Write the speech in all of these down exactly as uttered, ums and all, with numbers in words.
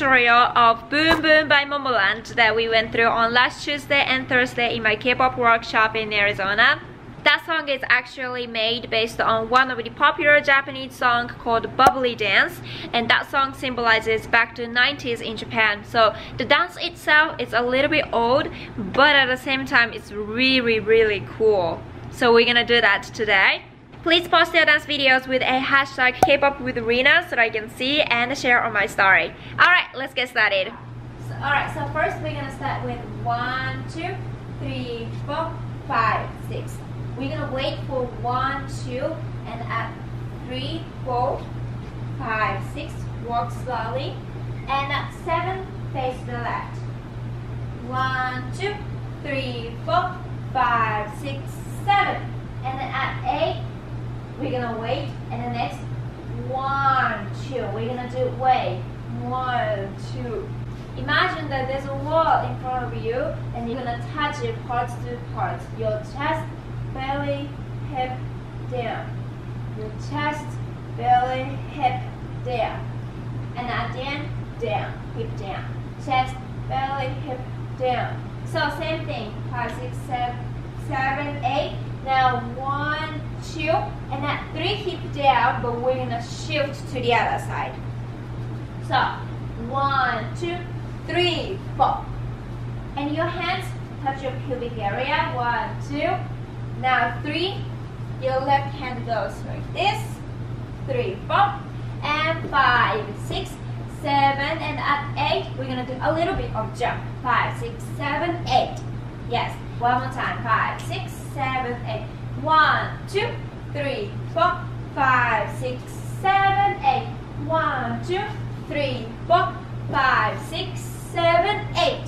tutorial of Boom Boom by Momoland that we went through on last Tuesday and Thursday in my K-pop workshop in Arizona. That song is actually made based on one of the popular Japanese songs called Bubbly Dance, and that song symbolizes back to nineties in Japan. So the dance itself is a little bit old, but at the same time it's really really cool. So we're gonna do that today. Please post your dance videos with a hashtag KpopWithRina so that I can see and share on my story. Alright, let's get started. So, Alright, so first we're gonna start with one, two, three, four, five, six. We're gonna wait for one, two, and at three, four, five, six, walk slowly. And at seven, face to the left. one, two, three, four, five, six, seven. And then at eight, we're gonna wait, and the next one, two, we're gonna do wait, one, two. Imagine that there's a wall in front of you and you're gonna touch it part to part. Your chest, belly, hip, down. Your chest, belly, hip, down. And at the end, down, hip down. Chest, belly, hip, down. So same thing, five, six, seven, seven, eight. Now one, two, and at three hip down, but we're gonna shift to the other side. So one, two, three, four, and your hands touch your pubic area. One, two. Now three, your left hand goes like this. Three, four, and five, six, seven, and at eight we're gonna do a little bit of jump. Five, six, seven, eight. Yes, one more time. Five, six, seven, eight. One, two, three, four, five, six, seven, eight. One, two, three, four, five, six, seven, eight.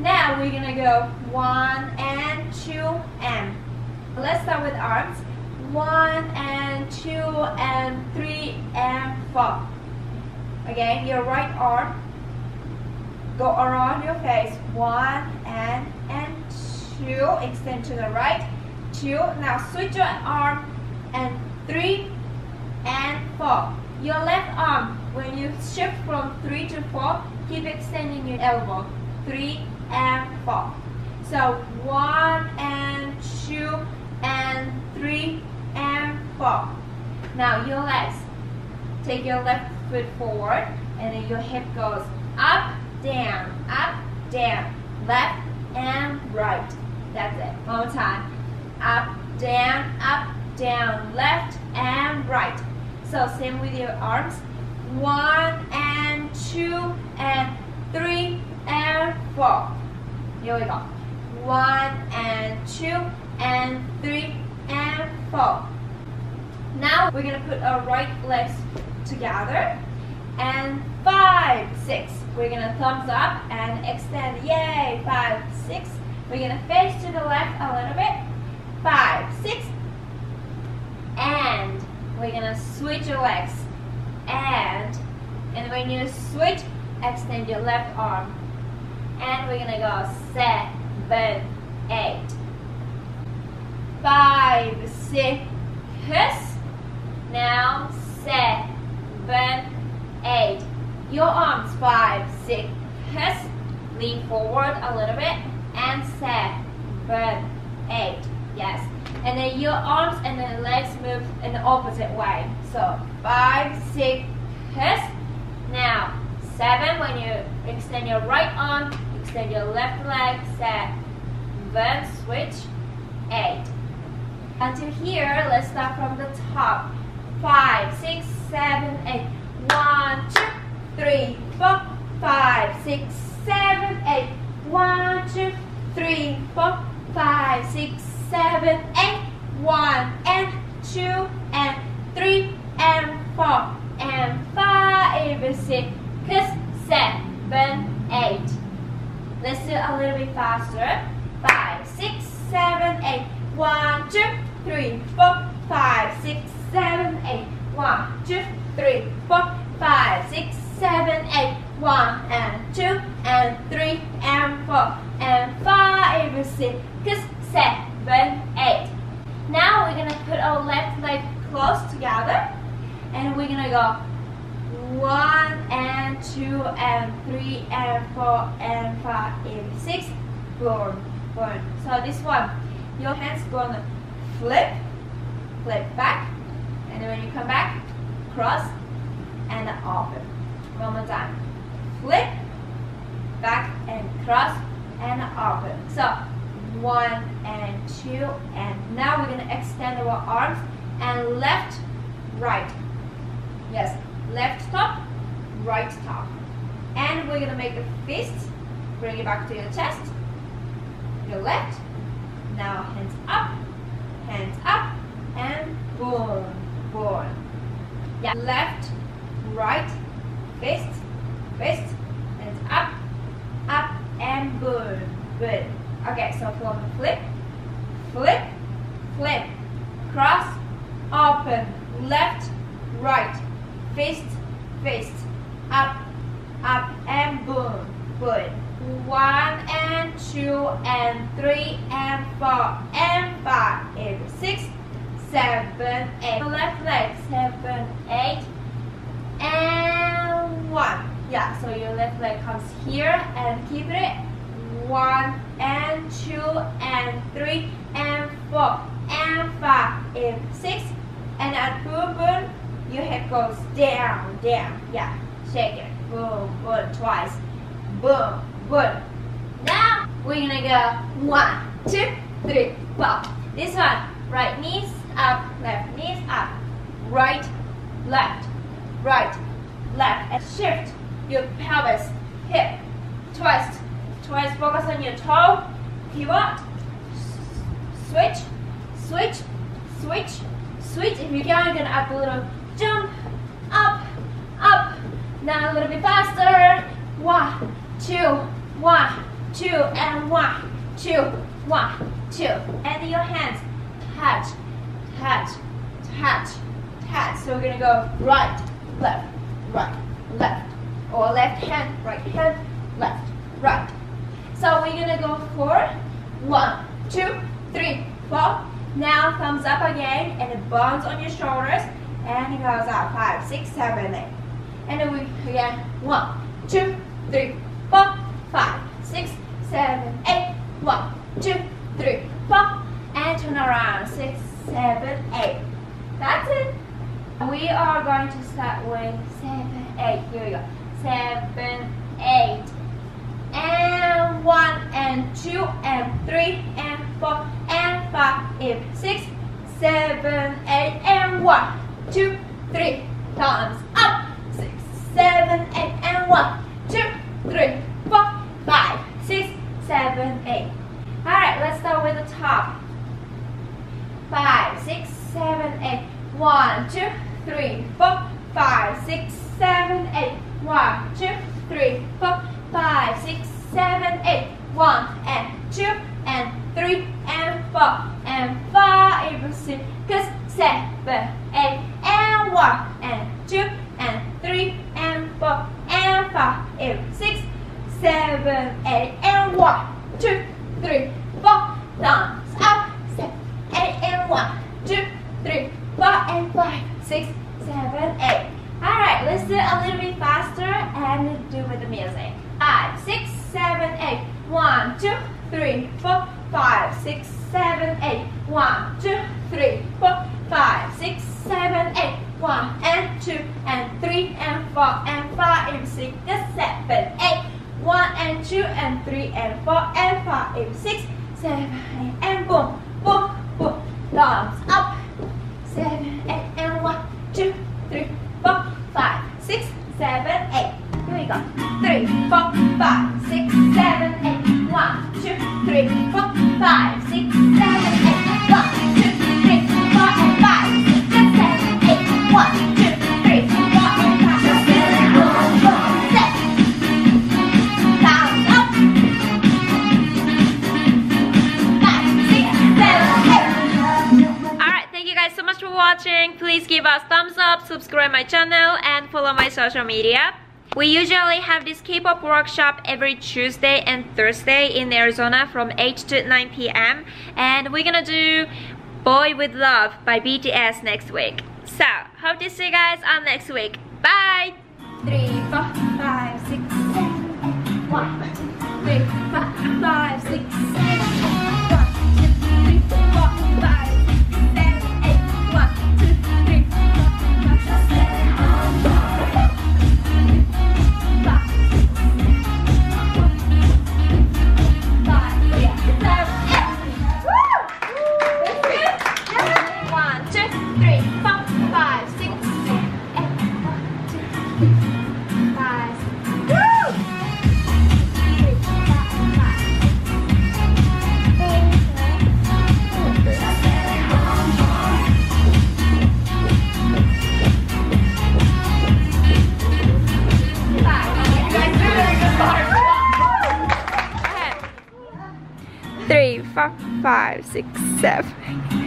Now we're gonna go one and two, and let's start with arms. One and two, and three and four. Again, your right arm go around your face. One and and two, extend to the right. Two. Now switch your arm, and three and four. Your left arm, when you shift from three to four, keep extending your elbow. Three and four. So one and two and three and four. Now your legs. Take your left foot forward, and then your hip goes up, down, up, down, left and right. That's it. One more time. Up, down, up, down, left and right. So same with your arms. One and two, and three and four. Here we go. One and two, and three and four. Now we're gonna put our right legs together, and five, six, we're gonna thumbs up and extend. Yay. Five, six, we're gonna face to the left a little bit. Five, six, and we're gonna switch your legs, and and when you switch, extend your left arm, and we're gonna go seven, eight, five, six. Now seven, eight. Your arms, five, six. Lean forward a little bit, and seven, eight. Yes, and then your arms and then legs move in the opposite way. So five, six, now seven, when you extend your right arm, extend your left leg, seven, switch, eight. Until here, let's start from the top. Five, six, seven, eight. One, two, three, four, five, six, seven, eight. One, two, three, four, five, six, seven, eight. One and two, and three and four, and five, six, seven, eight. Let's do a little bit faster. Five, six, seven, eight. One, two, three, four, five, six, seven, eight. One, two, three, four, five, six, seven, eight. One and two, and three and four, and five, six, seven, eight. Now we're gonna put our left leg close together, and we're gonna go one and two and three and four and five and six. Burn, burn. So this one, your hands gonna flip, flip back, and then when you come back, cross and open. One more time. Flip, back and cross and open. So one and two, and now we're gonna extend our arms and left, right. Yes, left top, right top. And we're gonna make a fist. Bring it back to your chest. Your left. Now hands up, hands up, and boom, boom. Yeah. Left, right, fist, fist, hands up, up, and boom, boom. Okay, so for the flip, flip, flip, cross, open, left, right, fist, fist, up, up, and boom, boom. One and two and three and four and five and six, seven, eight. Left leg, seven, eight, and one. Yeah, so your left leg comes here and keep it. One and two and three and four and five and six. And at boom boom, your head goes down, down. Yeah, shake it. Boom, boom, twice. Boom. Good. Now we're gonna go one, two, three, four. This one, right knees up, left knees up, right, left, right, left, and shift your pelvis, hip, twist, twist. Focus on your toe, pivot, switch, switch, switch, switch. If you can, you're gonna up a little, jump, up, up. Now a little bit faster. One, two, one, two, and one, two, one, two. And your hands touch, touch, touch, touch. So we're gonna go right, left, right, left. Or left hand, right hand, left, right. So we're gonna go for one, two, three, four. Now thumbs up again, and it bounce on your shoulders. And it goes up, five, six, seven, eight. And then we again, one, two, three, four, five, six, seven, eight, one, two, three, four, and turn around, six, seven, eight. That's it. We are going to start with seven, eight. Here we go. Seven, eight, and one, and two, and three, and four, and five, and six, seven, eight, and one, two, three. Thumbs up. Six, seven, eight, and one, two, three, four, five, six, seven, eight. All right, let's start with the top. Five, six, seven, eight. One, two, three, four, five, six, seven, eight. One, two, three, four, five, six, seven, eight. One and two and three and four and five, six, seven, eight, and one and two and three and four and five and six. Seven, eight, and one, two, three, four. Thumbs up. Seven, eight, and one, two, three, four, and five, six, seven, eight. All right, let's do a little bit faster and do with the music. Five, six, seven, eight. One, two, three, four, five, six, seven, eight. One, two, three, four, five, six, seven, eight. One and two and three and four and five and six and seven, eight. One and two and three and four and five and six, seven, eight, and boom, boom, boom. Thumbs up. Seven, eight, and one, two, three, four, five, six, seven, eight. Here we go. Three, four, five, six, seven, eight. One, two, three, four, five, six, seven, eight. One, two, three, four, and five, six, seven, eight. One, two. Watching, please give us thumbs up, subscribe my channel, and follow my social media. We usually have this K-pop workshop every Tuesday and Thursday in Arizona from eight to nine p m and we're gonna do Boy with Love by B T S next week. So hope to see you guys on next week. Bye. three, four, five, six, seven. One, two, three, four, five, six, seven. One, two, three, four, five, six, seven, eight. One, two, three, four, five, six, seven. Five, six, seven.